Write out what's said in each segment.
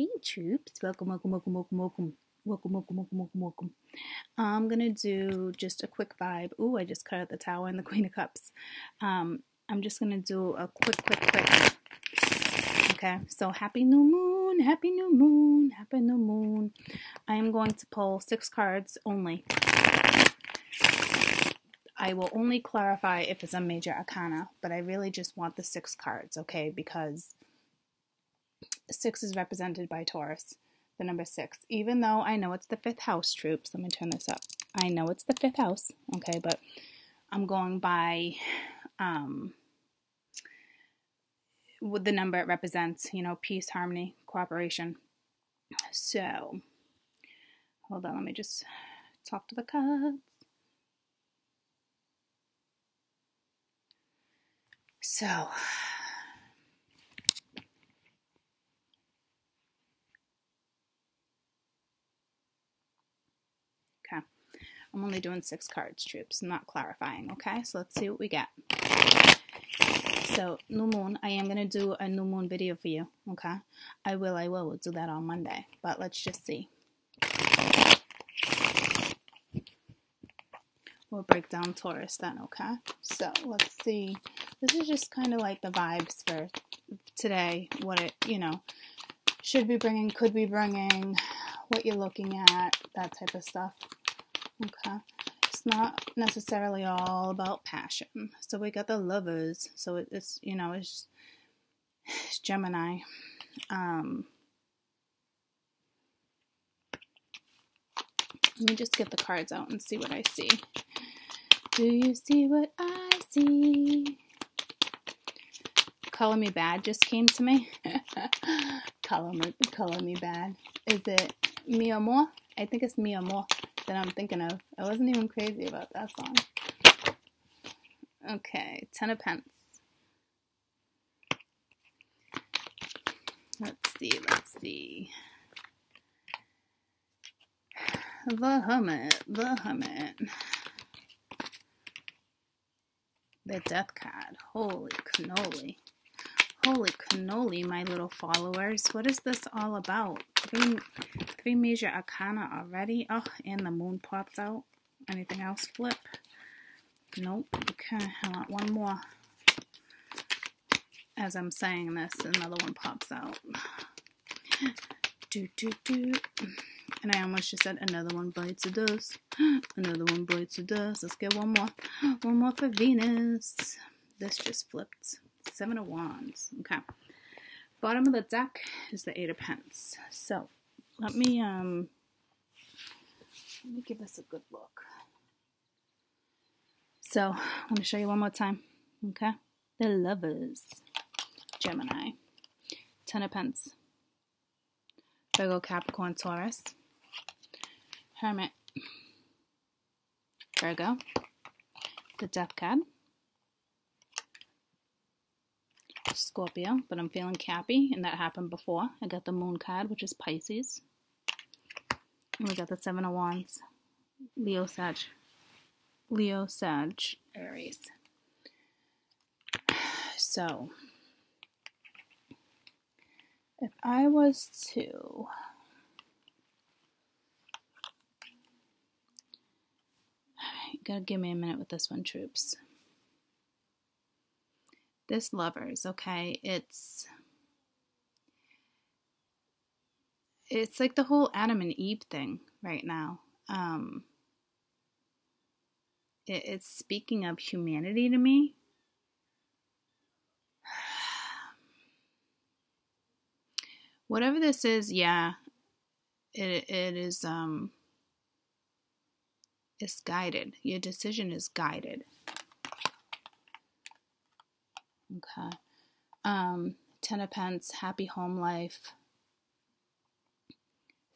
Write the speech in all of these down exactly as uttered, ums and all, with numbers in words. Hey troops, welcome, welcome, welcome, welcome, welcome, welcome, welcome, welcome, welcome, welcome. I'm going to do just a quick vibe. Ooh, I just cut out the Tower and the Queen of Cups. Um, I'm just going to do a quick, quick, quick. Okay, so happy new moon, happy new moon, happy new moon. I am going to pull six cards only. I will only clarify if it's a major arcana, but I really just want the six cards, okay, because six is represented by Taurus, the number six. Even though I know it's the fifth house, troops, let me turn this up. I know it's the fifth house, okay, but I'm going by um, with the number it represents, you know, peace, harmony, cooperation. So, hold on, let me just talk to the cards. So, I'm only doing six cards, troops. I'm not clarifying, okay? So let's see what we get. So, new moon. I am going to do a new moon video for you, okay? I will, I will. We'll do that on Monday. But let's just see. We'll break down Taurus then, okay? So, let's see. This is just kind of like the vibes for today. What it, you know, should be bringing, could be bringing, what you're looking at, that type of stuff. Okay, it's not necessarily all about passion. So we got the Lovers. So it, it's, you know, it's, it's Gemini. Um, let me just get the cards out and see what I see. Do you see what I see? Color Me Bad just came to me. color me, color me bad. Is it Mi Amor? I think it's Mi Amor that I'm thinking of. I wasn't even crazy about that song. Okay, Ten of Pentacles. Let's see, let's see. The Hermit, the Hermit. The Death card. Holy cannoli. Holy cannoli, my little followers. What is this all about? Three, three major arcana already. Oh, and the moon pops out. Anything else flip? Nope. Okay, I want one more. As I'm saying this, another one pops out. Do, do, do. And I almost just said another one bites the dust. Another one bites the dust. Let's get one more. One more for Venus. This just flipped. Seven of Wands. Okay. Bottom of the deck is the Eight of Pentacles. So let me um let me give this a good look. So I'm gonna show you one more time. Okay. The Lovers. Gemini. Ten of Pentacles. Virgo, Capricorn, Taurus. Hermit. Virgo. The Death card. Scorpio, but I'm feeling Cappy, and that happened before. I got the Moon card, which is Pisces. And we got the Seven of Wands, Leo, Sag, Leo, Sag, Aries. So, if I was to you gotta give me a minute with this one, troops. This Lovers, okay, it's, it's like the whole Adam and Eve thing right now. Um, it, it's speaking of humanity to me. Whatever this is, yeah, it, it is, um, it's guided. Your decision is guided. Okay. Um, Ten of Pentacles, happy home life,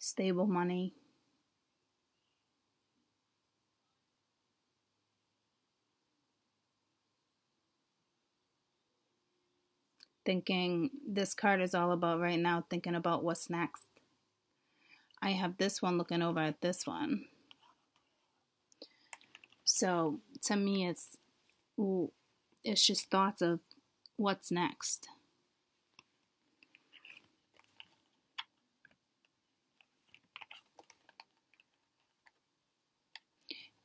stable money. Thinking, this card is all about right now, thinking about what's next. I have this one looking over at this one. So, to me, it's, ooh, it's just thoughts of, what's next?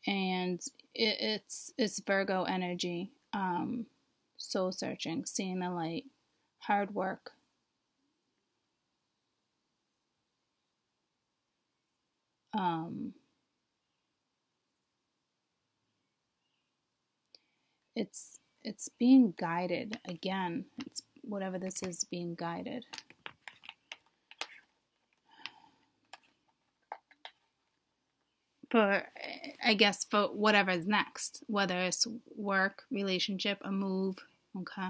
and it, it's it's Virgo energy, um, soul searching, seeing the light, hard work. Um, it's it's being guided again. It's whatever this is, being guided. For, I guess, for whatever's next, whether it's work, relationship, a move, okay?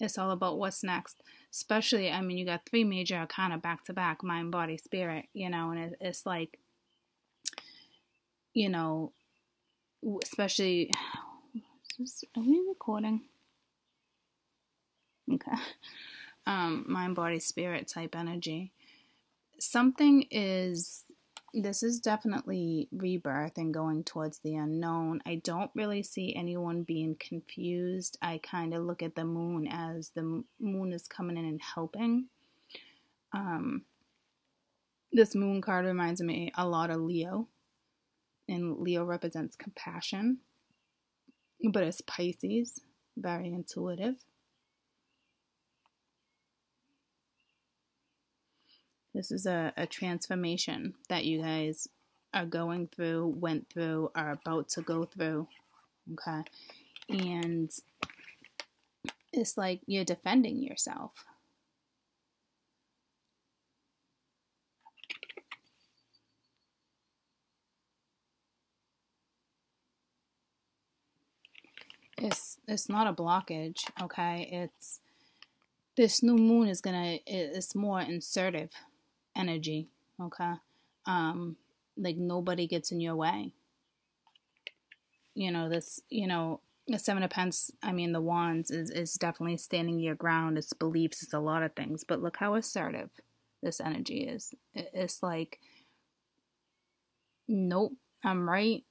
It's all about what's next. Especially, I mean, you got three major arcana back to back, mind, body, spirit, you know, and it, it's like, you know, especially, is, are we recording? Okay. Um, mind, body, spirit type energy. Something is... This is definitely rebirth and going towards the unknown. I don't really see anyone being confused. I kind of look at the moon as the moon is coming in and helping. Um, this moon card reminds me a lot of Leo. And Leo represents compassion. But it's Pisces. Very intuitive. This is a, a transformation that you guys are going through, went through, are about to go through, okay? And it's like you're defending yourself. It's, it's not a blockage, okay? It's, this new moon is gonna, it's more assertive energy, okay? Um, like nobody gets in your way. You know, this, you know, the Seven of Pens, I mean, the Wands is, is definitely standing your ground. It's beliefs, it's a lot of things. But look how assertive this energy is. It's like, nope, I'm right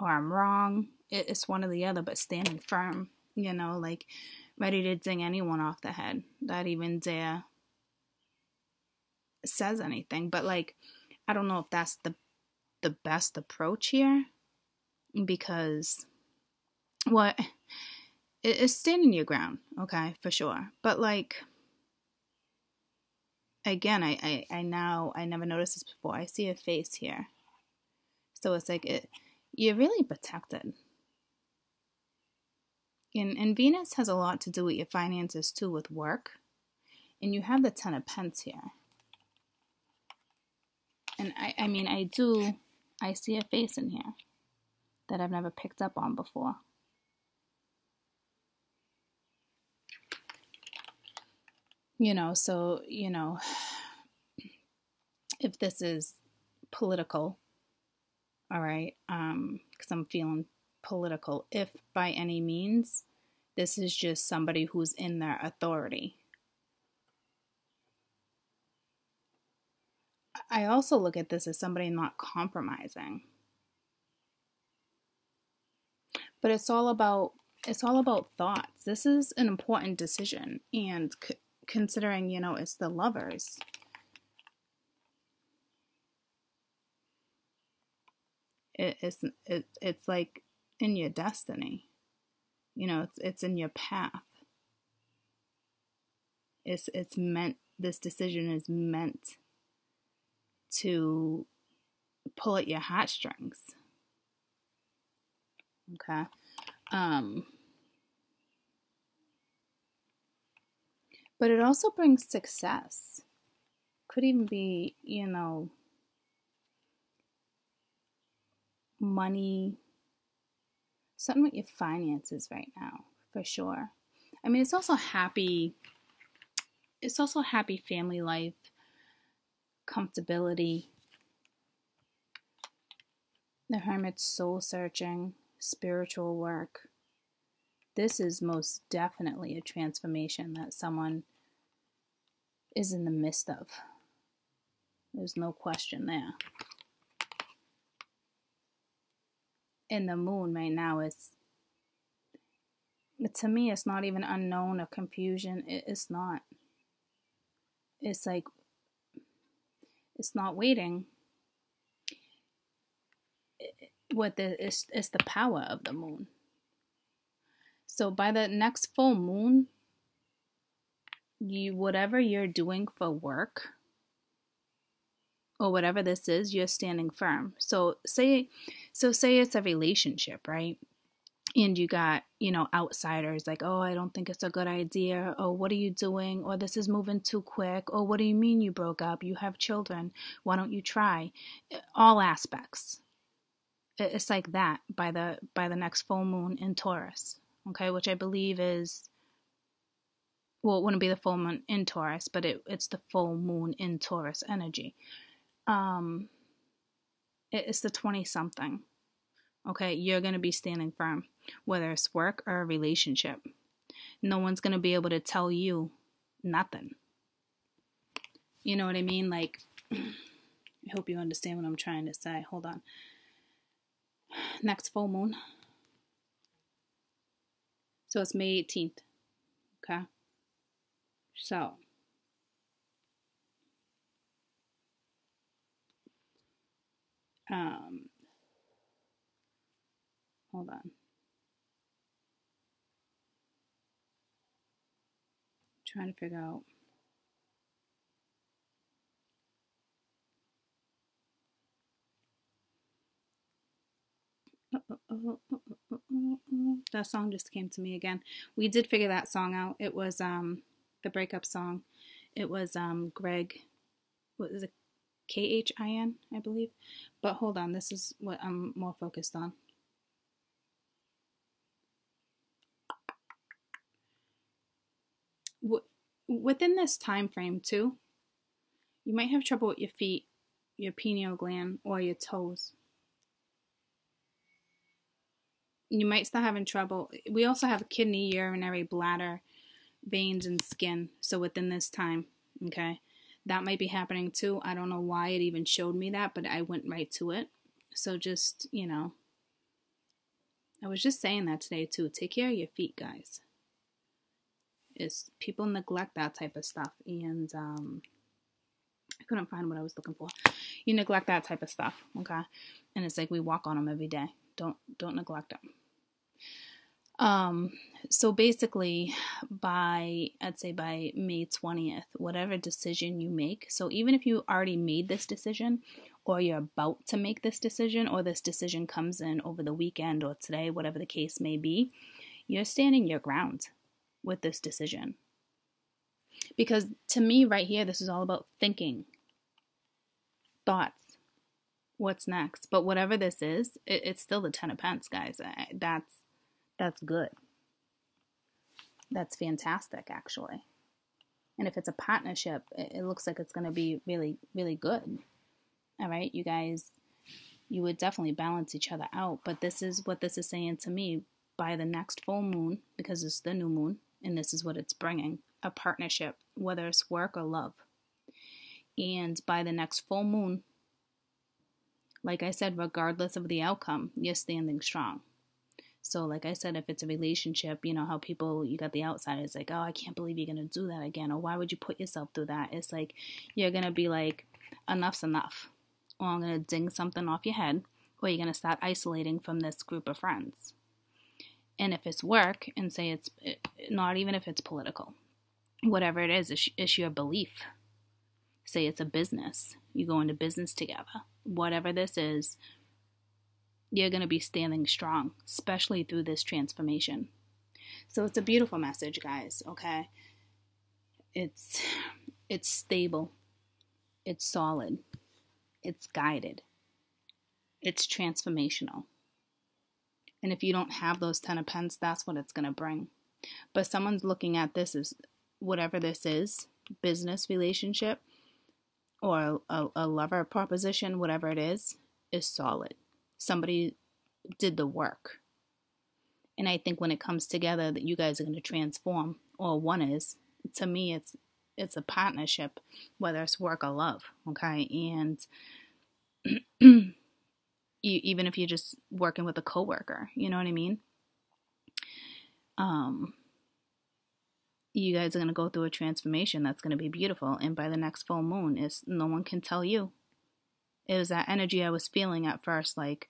or I'm wrong. It's one or the other, but standing firm, you know, like ready to ding anyone off the head that even dare says anything. But like, I don't know if that's the the best approach here, because what it is, standing your ground, okay, for sure. But like, again, I, I, I now I never noticed this before. I see a face here, so it's like it you're really protected. And, and Venus has a lot to do with your finances too, with work. And you have the Ten of Pentacles here. And I, I mean, I do, I see a face in here that I've never picked up on before. You know, so, you know, if this is political, all right, um, because I'm feeling political, if by any means, this is just somebody who's in their authority. I also look at this as somebody not compromising. But it's all about it's all about thoughts. This is an important decision, and c- considering, you know, it's the Lovers. It, it's it, it's like in your destiny, you know, it's it's in your path. It's it's meant. This decision is meant to pull at your heartstrings. Okay, um, but it also brings success. Could even be, you know, money. Something with your finances right now, for sure. I mean, it's also happy. It's also happy family life, comfortability. The Hermit's soul searching, spiritual work. This is most definitely a transformation that someone is in the midst of. There's no question there. In the moon right now, it's, to me, it's not even unknown or confusion. It, it's not. It's like, it's not waiting. It, what the is is the power of the moon. So by the next full moon, you whatever you're doing for work or whatever this is, you're standing firm. So say so say it's a relationship, right? And you got, you know, outsiders like, oh, I don't think it's a good idea. Oh, what are you doing? Or this is moving too quick. Or what do you mean you broke up? You have children. Why don't you try? All aspects. It's like that by the by the next full moon in Taurus, okay? Which I believe is, well, it wouldn't be the full moon in Taurus, but it, it's the full moon in Taurus energy. Um, it, it's the twenty-something. Okay, you're going to be standing firm, whether it's work or a relationship. No one's going to be able to tell you nothing. You know what I mean? Like, I hope you understand what I'm trying to say. Hold on. Next full moon. So it's May eighteenth. Okay. So. Um. Hold on. I'm trying to figure out. Oh, oh, oh, oh, oh, oh, oh. That song just came to me again. We did figure that song out. It was um the breakup song. It was um Greg. What is it? K H I N, I believe. But hold on. This is what I'm more focused on. Within this time frame, too, you might have trouble with your feet, your pineal gland, or your toes. You might start having trouble. We also have kidney, urinary, bladder, veins, and skin. So within this time, okay, that might be happening, too. I don't know why it even showed me that, but I went right to it. So just, you know, I was just saying that today, too. Take care of your feet, guys. Is people neglect that type of stuff, and um, I couldn't find what I was looking for. You neglect that type of stuff, okay? And it's like we walk on them every day. Don't don't neglect them. Um, so basically, by I'd say by May twentieth, whatever decision you make. So even if you already made this decision, or you're about to make this decision, or this decision comes in over the weekend or today, whatever the case may be, you're standing your ground with this decision. Because to me right here, this is all about thinking. Thoughts. What's next? But whatever this is, it, it's still the Ten of Pentacles, guys. I, that's, that's good. That's fantastic, actually. And if it's a partnership, it, it looks like it's going to be really, really good. All right, you guys, you would definitely balance each other out. But this is what this is saying to me. By the next full moon, because it's the new moon, and this is what it's bringing, a partnership, whether it's work or love. And by the next full moon, like I said, regardless of the outcome, you're standing strong. So like I said, if it's a relationship, you know how people, you got the outsiders like, oh, I can't believe you're going to do that again, or why would you put yourself through that? It's like, you're going to be like, enough's enough, or I'm going to ding something off your head, or you're going to start isolating from this group of friends. And if it's work, and say it's not even if it's political, whatever it is, it's, it's your belief. Say it's a business. You go into business together. Whatever this is, you're going to be standing strong, especially through this transformation. So it's a beautiful message, guys, okay? It's it's stable. It's solid. It's guided. It's transformational. And if you don't have those Ten of Pentacles, that's what it's going to bring. But someone's looking at this as whatever this is, business relationship or a, a lover proposition, whatever it is, is solid. Somebody did the work. And I think when it comes together that you guys are going to transform, or one is, to me, it's it's a partnership, whether it's work or love, okay? And you, even if you're just working with a coworker, you know what I mean? Um, you guys are going to go through a transformation that's going to be beautiful. And by the next full moon, it's, no one can tell you. It was that energy I was feeling at first, like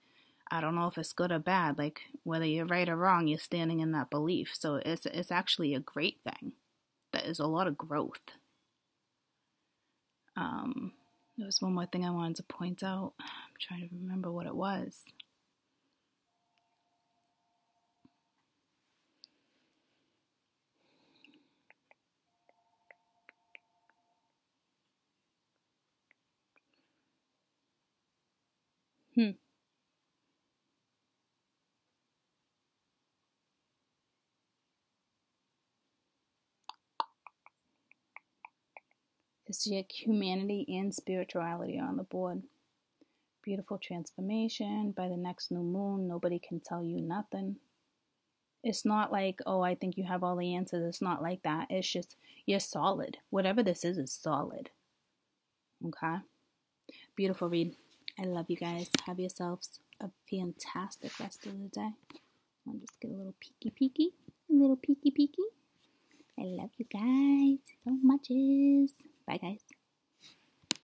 I don't know if it's good or bad, like whether you're right or wrong, you're standing in that belief. So it's it's actually a great thing. That is a lot of growth. Um, there was one more thing I wanted to point out. I'm trying to remember what it was. Hmm. History, humanity, and spirituality are on the board. Beautiful transformation. By the next new moon, nobody can tell you nothing. It's not like, oh, I think you have all the answers. It's not like that. It's just, you're solid. Whatever this is, is solid. Okay? Beautiful read. I love you guys. Have yourselves a fantastic rest of the day. I'll just get a little peeky peeky. A little peeky peeky. I love you guys so much. Bye, guys.